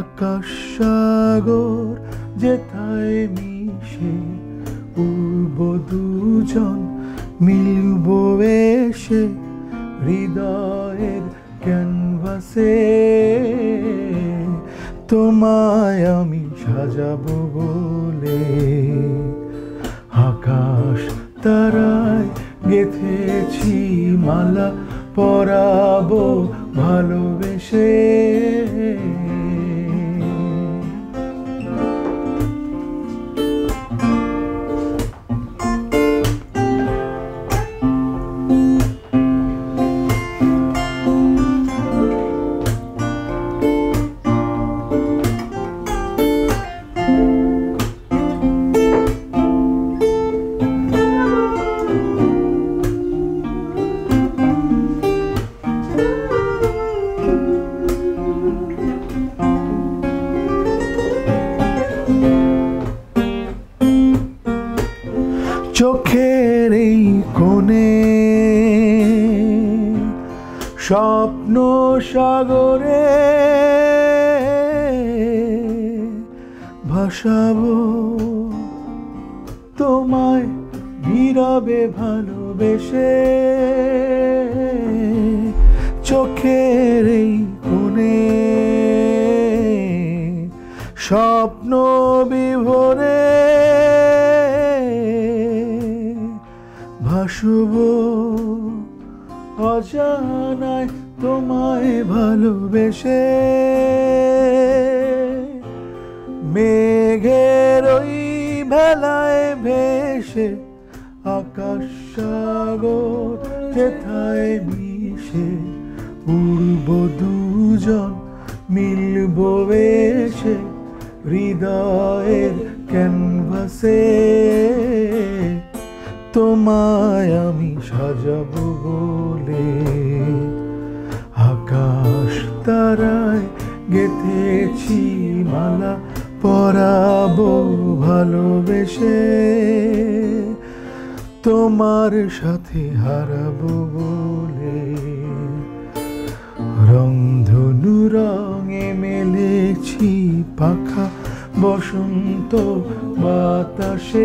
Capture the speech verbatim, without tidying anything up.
আকাশ সাগর যেথায় মিশে উড়ব দুজন মিলব এসে হৃদয়ের ক্যানভাসে তোমায় আমি সাজাবো বলে আকাশ তারায় গেঁথেছি মালা পরাবো ভালোবেসে চোখের এই কোণে স্বপ্ন সাগরে ভাসাবো তোমায় নীরবে ভালোবেসে চোখের এই কোণে স্বপ্ন বিভোরে শুভ অজানায় তোমায় ভালোবেসে মেঘের ওই ভেলায় ভেসে আকাশ সাগর যেথায় মিশে উড়ব দুজন মিলব এসে হৃদয়ের ক্যানভাসে তোমায় আমি সাজাবো বলে আকাশ তারায় গেঁথেছি মালা পরাবো ভালোবেসে তোমার সাথে হারাবো বলে রংধনু রঙে মেলেছি পাখা বসন্ত বাতাসে